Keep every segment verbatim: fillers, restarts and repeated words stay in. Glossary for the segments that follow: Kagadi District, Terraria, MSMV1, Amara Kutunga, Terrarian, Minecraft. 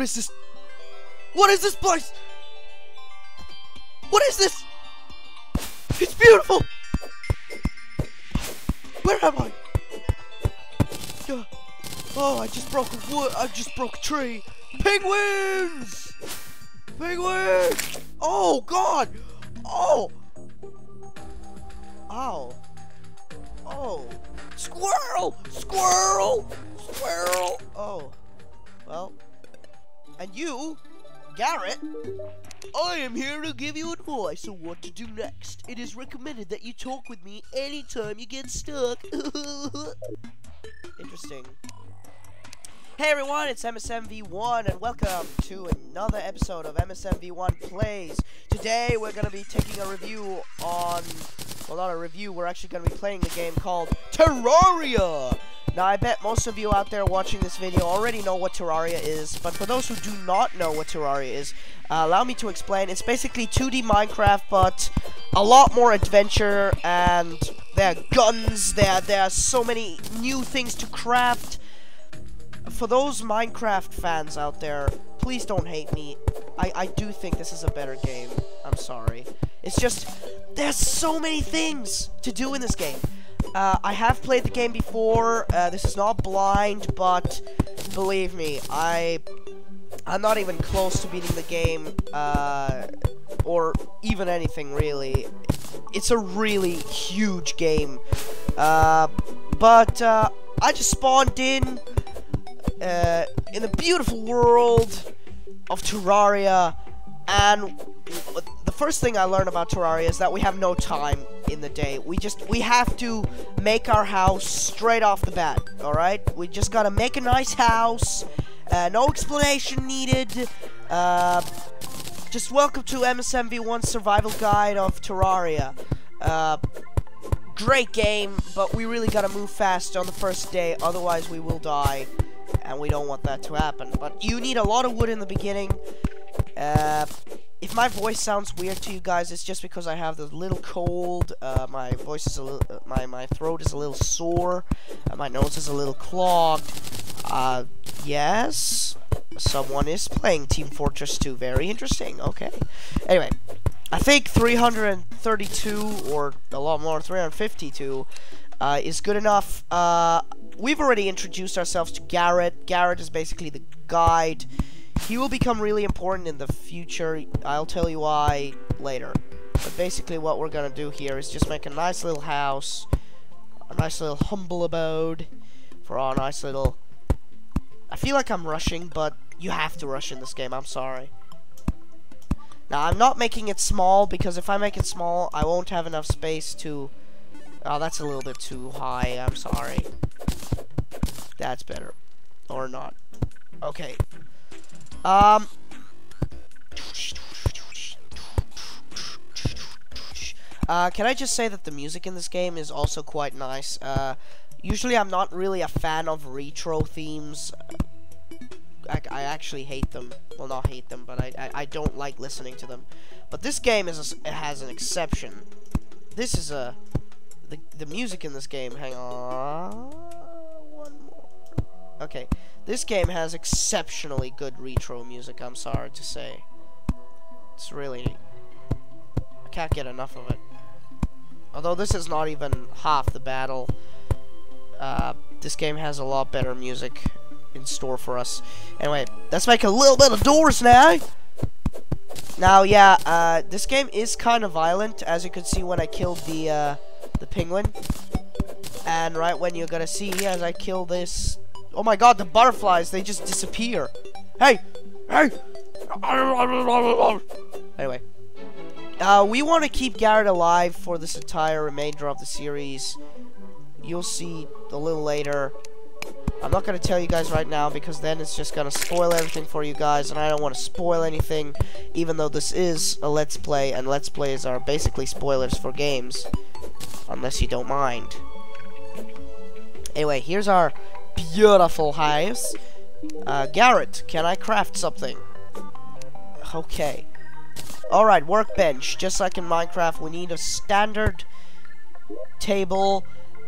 What is this? What is this place? What is this? It's beautiful! Where am I? Oh, I just broke a wood. I just broke a tree. Penguins! Penguins! Oh, God! Oh! Ow. Oh. Squirrel! Squirrel! Squirrel! Oh. Well. And you, Garrett, I am here to give you advice on what to do next. It is recommended that you talk with me anytime you get stuck. Interesting. Hey everyone, it's M S M V one and welcome to another episode of M S M V one Plays. Today we're going to be taking a review on... Well, not a review, we're actually going to be playing a game called Terraria! Now, I bet most of you out there watching this video already know what Terraria is, but for those who do not know what Terraria is, uh, allow me to explain. It's basically two D Minecraft, but a lot more adventure, and there are guns, there, there are so many new things to craft. For those Minecraft fans out there, please don't hate me. I, I do think this is a better game. I'm sorry. It's just, there's so many things to do in this game. Uh, I have played the game before. Uh, this is not blind, but believe me, I, I'm not even close to beating the game, uh, or even anything, really. It's a really huge game. Uh, but uh, I just spawned in. Uh, in the beautiful world of Terraria, and the first thing I learned about Terraria is that we have no time in the day. We just, we have to make our house straight off the bat, alright? We just gotta make a nice house, uh, no explanation needed, uh, just welcome to M S M V one's survival guide of Terraria. Uh, great game, but we really gotta move fast on the first day, otherwise we will die. And we don't want that to happen, but you need a lot of wood in the beginning. Uh, if my voice sounds weird to you guys, it's just because I have this little cold. Uh, my voice is a little, my my throat is a little sore, and my nose is a little clogged. Uh, yes, someone is playing Team Fortress two. Very interesting. Okay. Anyway, I think three hundred thirty-two or a lot more, three hundred fifty-two. Uh, is good enough. Uh, we've already introduced ourselves to Garrett. Garrett is basically the guide. He will become really important in the future. I'll tell you why later. But basically what we're gonna do here is just make a nice little house. A nice little humble abode. For our nice little... I feel like I'm rushing, but you have to rush in this game. I'm sorry. Now, I'm not making it small, because if I make it small, I won't have enough space to... Oh, that's a little bit too high, I'm sorry. That's better. Or not. Okay. Um. Uh, can I just say that the music in this game is also quite nice. Uh, usually I'm not really a fan of retro themes. I, I actually hate them. Well, not hate them, but I, I, I don't like listening to them. But this game is a, it has an exception. This is a... The, the music in this game, hang on, one more, okay, this game has exceptionally good retro music, I'm sorry to say, it's really, I can't get enough of it, although this is not even half the battle. Uh, this game has a lot better music in store for us. Anyway, let's make a little bit of doors now. Now, yeah, uh, this game is kind of violent, as you can see when I killed the, uh, the penguin. And right when you're gonna see, as I kill this... Oh my god, the butterflies, they just disappear. Hey! Hey! Anyway. Uh, we want to keep Garrett alive for this entire remainder of the series. You'll see a little later. I'm not gonna tell you guys right now, because then it's just gonna spoil everything for you guys, and I don't want to spoil anything, even though this is a Let's Play, and Let's Plays are basically spoilers for games. Unless you don't mind. Anyway, here's our beautiful hives. Uh, Garrett, can I craft something? Okay. Alright, workbench. Just like in Minecraft, we need a standard table.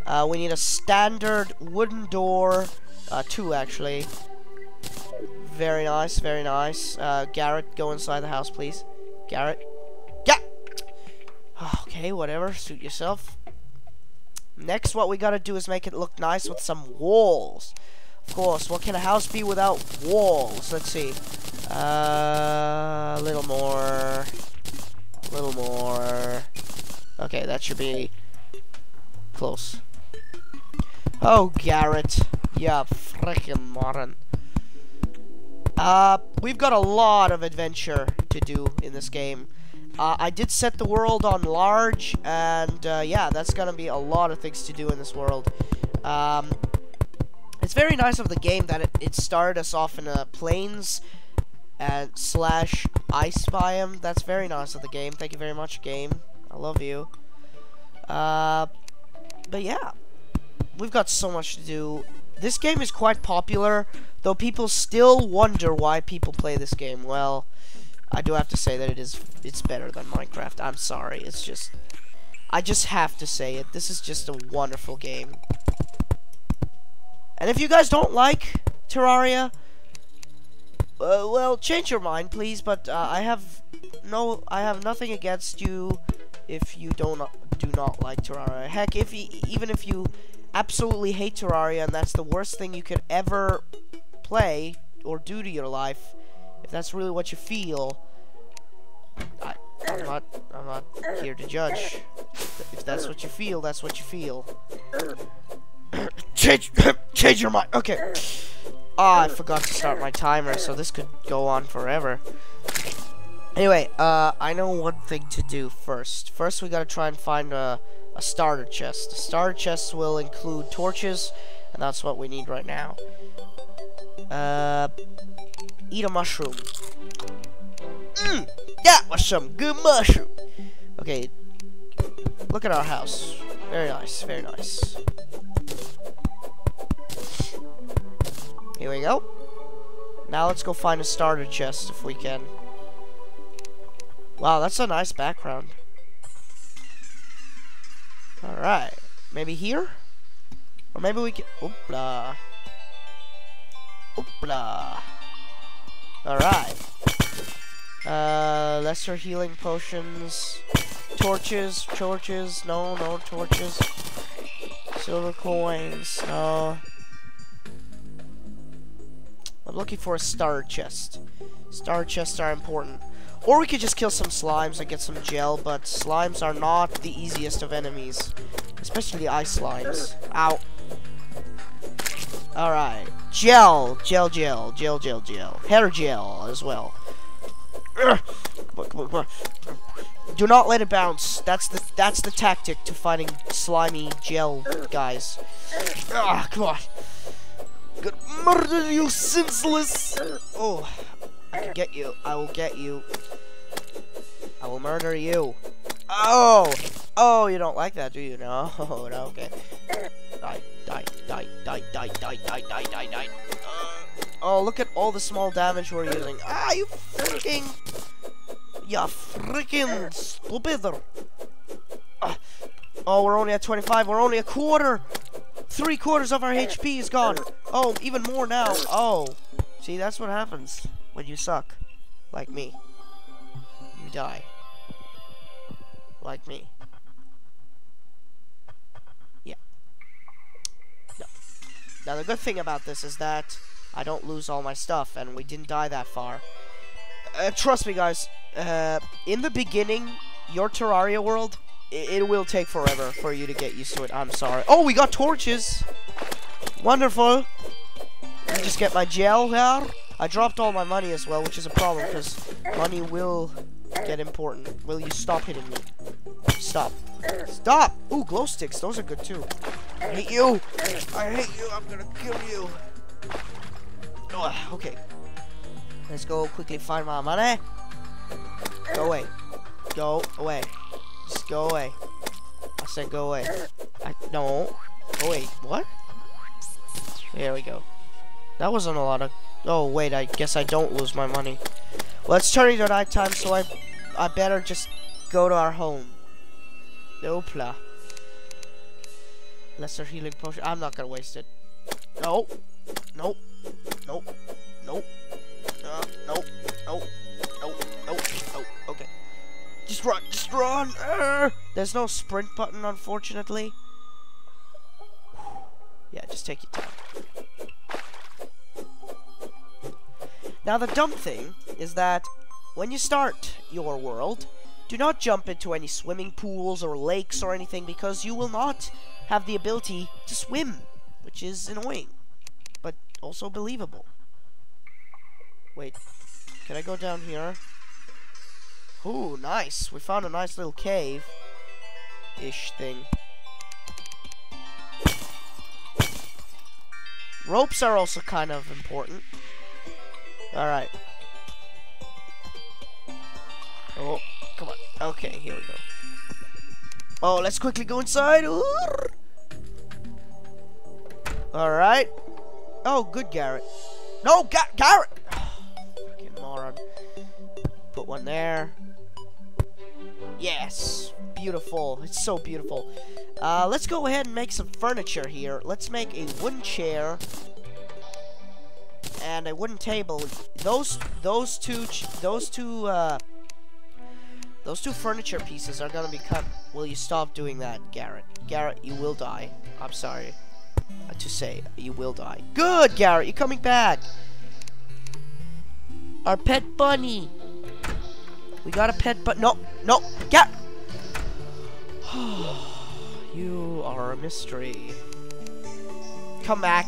Uh, we need a standard wooden door. Uh, two, actually. Very nice, very nice. Uh, Garrett, go inside the house, please. Garrett. Yeah! Okay, whatever. Suit yourself. Next, what we gotta do is make it look nice with some walls. Of course, what can a house be without walls? Let's see. Uh, a little more. A little more. Okay, that should be close. Oh, Garrett. Yeah, frickin' modern. Uh, we've got a lot of adventure to do in this game. Uh, I did set the world on large, and uh, yeah, that's gonna be a lot of things to do in this world. Um, it's very nice of the game that it, it started us off in a plains and slash ice biome. That's very nice of the game. Thank you very much, game. I love you. Uh, but yeah, we've got so much to do. This game is quite popular, though people still wonder why people play this game. Well, I do have to say that it is, it's better than Minecraft. I'm sorry, it's just, I just have to say it. This is just a wonderful game. And if you guys don't like Terraria, uh, well, change your mind, please. But uh, I have no, I have nothing against you if you don't do not like Terraria. Heck, if you, even if you absolutely hate Terraria and that's the worst thing you could ever play or do to your life. If that's really what you feel, I, I'm not, I'm not here to judge. If that's what you feel, that's what you feel. change, change your mind. Okay. Ah, oh, I forgot to start my timer, so this could go on forever. Anyway, uh, I know one thing to do first. First, we gotta try and find a, a starter chest. A starter chest will include torches, and that's what we need right now. Uh... Eat a mushroom. Mmm! That was some good mushroom! Okay. Look at our house. Very nice, very nice. Here we go. Now let's go find a starter chest if we can. Wow, that's a nice background. Alright. Maybe here? Or maybe we can... Oopla. Oopla. Alright. Uh, lesser healing potions. Torches, torches, no, no torches. Silver coins, no. I'm looking for a star chest. Star chests are important. Or we could just kill some slimes and get some gel, but slimes are not the easiest of enemies. Especially ice slimes. Ow. Alright. Gel, gel, gel, gel, gel, gel. Hair gel as well. Come on, come on, come on. Do not let it bounce. That's the that's the tactic to fighting slimy gel guys. Ah, come on. Good murder, you senseless. Oh, I can get you. I will get you. I will murder you. Oh, oh, you don't like that, do you? No, no, okay. Die, die, die, die, die, die, die, die, die, die. Oh, look at all the small damage we're using. Ah, you freaking... You freaking stupid. Ah. Oh, we're only at twenty-five. We're only a quarter. Three quarters of our H P is gone. Oh, even more now. Oh. See, that's what happens when you suck. Like me. You die. Like me. Now the good thing about this is that I don't lose all my stuff, and we didn't die that far. Uh, trust me, guys. Uh, in the beginning, your Terraria world, it, it will take forever for you to get used to it. I'm sorry. Oh, we got torches. Wonderful. Let me just get my gel here. I dropped all my money as well, which is a problem because money will get important. Will you stop hitting me? Stop. Stop! Ooh, glow sticks. Those are good too. I hate you! I hate you! I'm gonna kill you! Ugh, okay. Let's go quickly find my money. Go away. Go away. Just go away. I said go away. I no. Oh wait, what? There we go. That wasn't a lot of... Oh wait, I guess I don't lose my money. Well, it's turning to nighttime, so I, I better just go to our home. Opla. Lesser healing potion. I'm not gonna waste it. No. Nope. Nope. Nope. Nope. Uh, no, no, no, no, no, okay. Just run, just run! Uh, there's no sprint button, unfortunately. Yeah, just take your time. Now the dumb thing is that when you start your world, do not jump into any swimming pools or lakes or anything, because you will not have the ability to swim, which is annoying, but also believable. Wait, can I go down here? Ooh, nice! We found a nice little cave-ish thing. Ropes are also kind of important. Alright. Oh, come on. Okay, here we go. Oh, let's quickly go inside! Alright. Oh, good, Garrett. No, Ga Garrett! Moron. Put one there. Yes, beautiful. It's so beautiful. Uh, let's go ahead and make some furniture here. Let's make a wooden chair and a wooden table. Those, those two, ch those two, uh, those two furniture pieces are gonna be cut. Will you stop doing that, Garrett? Garrett, you will die. I'm sorry uh, to say, you will die. Good, Garrett, you're coming back. Our pet bunny. We got a pet bunny. No, no, get. You are a mystery. Come back.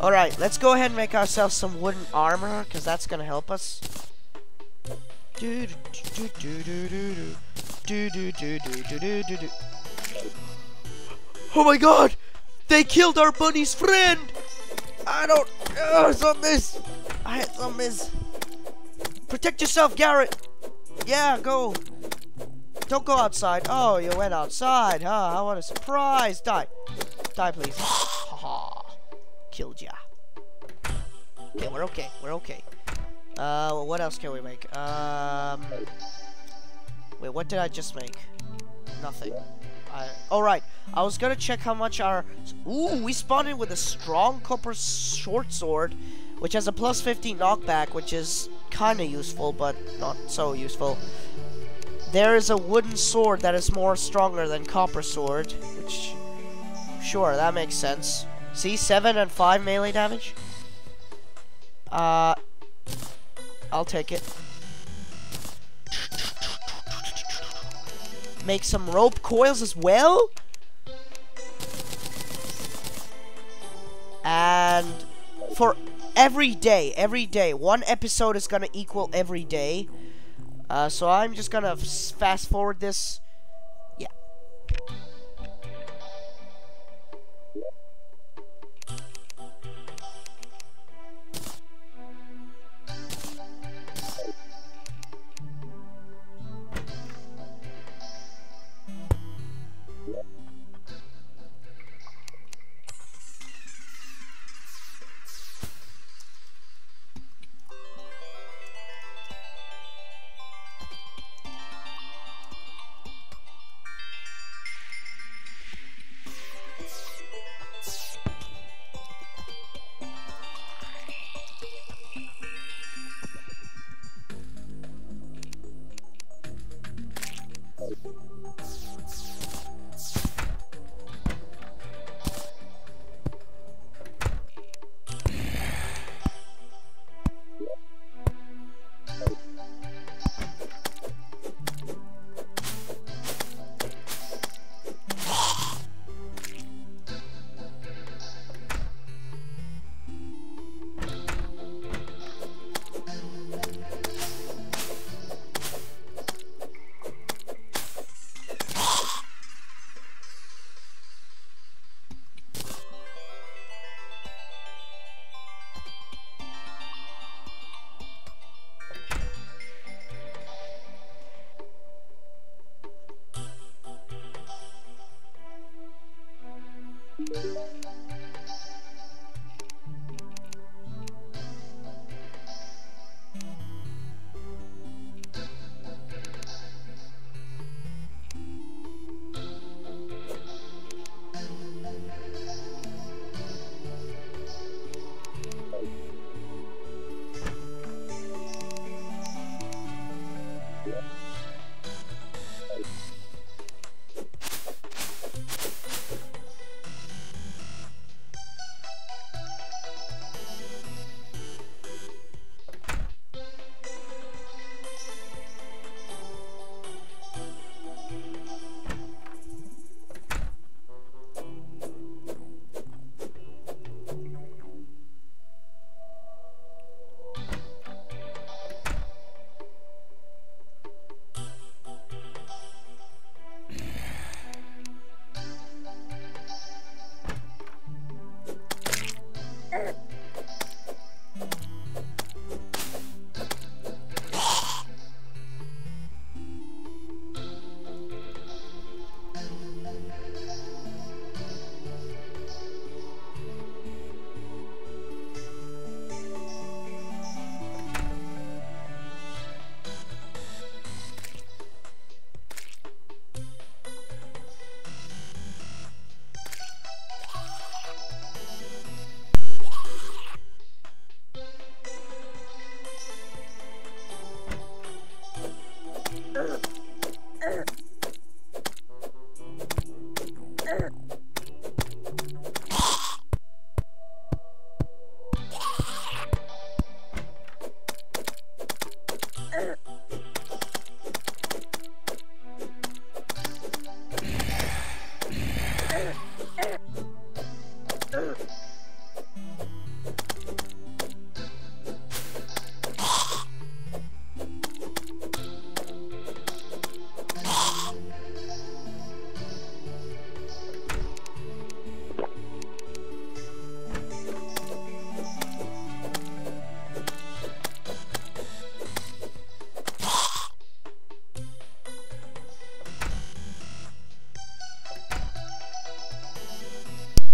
All right, let's go ahead and make ourselves some wooden armor, cause that's gonna help us. Do do do do do do do do do do do do do. Oh my God! They killed our bunny's friend. I don't. Oh, it's on this. I had some is. Protect yourself, Garrett! Yeah, go! Don't go outside. Oh, you went outside, huh? Oh, what a surprise! Die! Die, please. Killed ya. Okay, we're okay. We're okay. Uh, well, what else can we make? Um... Wait, what did I just make? Nothing. I... Alright, I was gonna check how much our... Ooh, we spawned in with a strong copper short sword, which has a plus fifteen knockback, which is kinda useful, but not so useful. There is a wooden sword that is more stronger than copper sword, which, sure, that makes sense. See, seven and five melee damage? Uh, I'll take it. Make some rope coils as well? And for every day, every day. One episode is gonna equal every day. Uh, so I'm just gonna fast forward this. Yeah.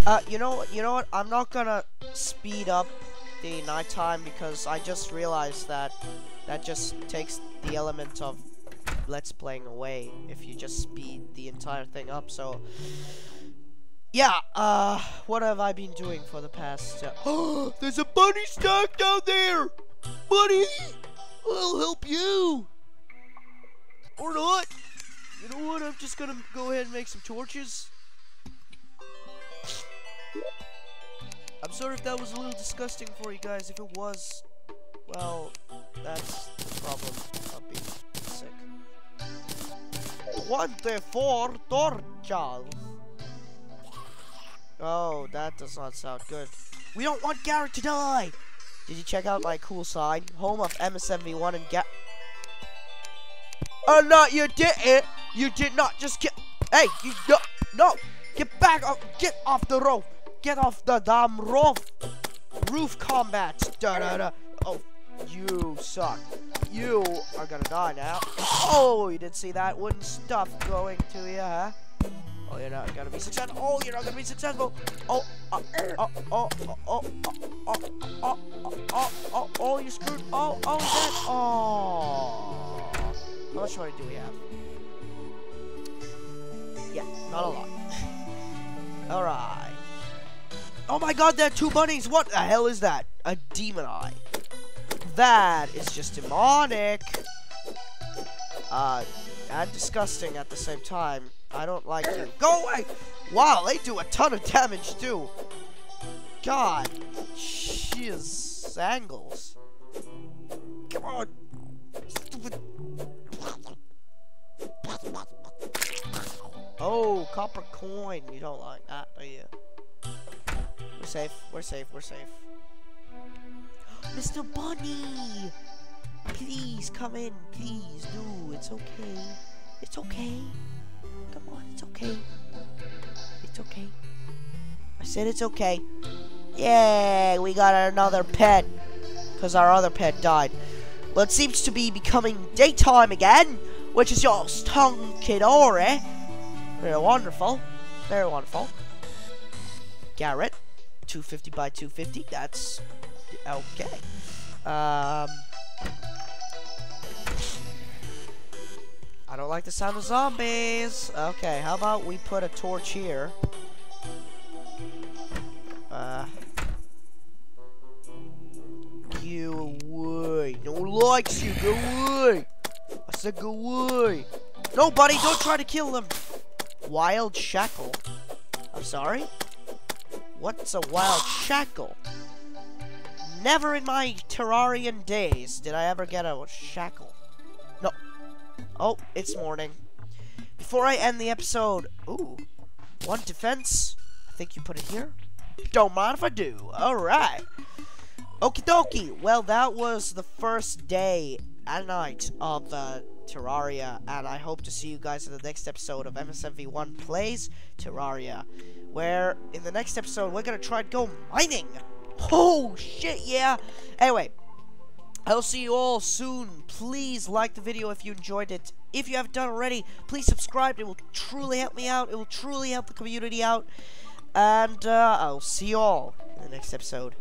Uh, you know, you know what, I'm not gonna speed up the nighttime because I just realized that that just takes the element of Let's Playing away if you just speed the entire thing up, so... Yeah, uh, what have I been doing for the past... Uh oh, there's a bunny stuck down there! Bunny! I'll help you! Or not! You know what, I'm just gonna go ahead and make some torches. I'm sorry if that was a little disgusting for you guys. If it was, well, that's the problem of being sick. Twenty-four torches. Oh, that does not sound good. We don't want Garrett to die. Did you check out my cool sign? Home of M S M V one and Garrett. Oh no, you didn't. You did not just get. Hey, you no, no. Get back up. Get off the rope. Get off the damn roof! Roof combat! Da da da! Oh, you suck. You are gonna die now. Oh, you didn't see that wooden stuff going to you, huh? Oh, you're not gonna be successful. Oh, you're not gonna be successful. Oh, oh, oh, oh, oh, oh, oh, oh, oh, oh, you screwed. Oh, oh, that. Oh. How much money do we have? Yeah, not a lot. All right. Oh my god, there are two bunnies! What the hell is that? A demon eye. That is just demonic! Uh, and disgusting at the same time. I don't like you. Go away! Wow, they do a ton of damage too! God, jeez, angles. Come on! Stupid. Oh, copper coin. You don't like that, do you? We're safe, we're safe, we're safe. Mister Bunny! Please come in, please do. It's okay. It's okay. Come on, it's okay. It's okay. I said it's okay. Yay, we got another pet. Because our other pet died. Well, it seems to be becoming daytime again, which is your Stonkidori. Very wonderful. Very wonderful. Garrett. two fifty by two fifty, that's okay. Um, I don't like the sound of zombies. Okay, how about we put a torch here? Uh, you away. No one likes you, go away. I Sagawui. No, buddy, don't try to kill him. Wild shackle. I'm sorry? What's a wild shackle? Never in my Terrarian days did I ever get a shackle. No. Oh, it's morning. Before I end the episode... Ooh. One defense. I think you put it here. Don't mind if I do. Alright. Okie dokie. Well, that was the first day and night of uh, Terraria. And I hope to see you guys in the next episode of M S M V one Plays Terraria. Where, in the next episode, we're going to try and go mining. Oh, shit, yeah. Anyway. I'll see you all soon. Please like the video if you enjoyed it. If you haven't done already, please subscribe. It will truly help me out. It will truly help the community out. And uh, I'll see you all in the next episode.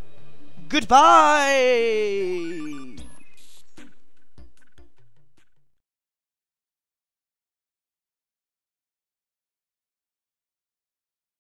Goodbye!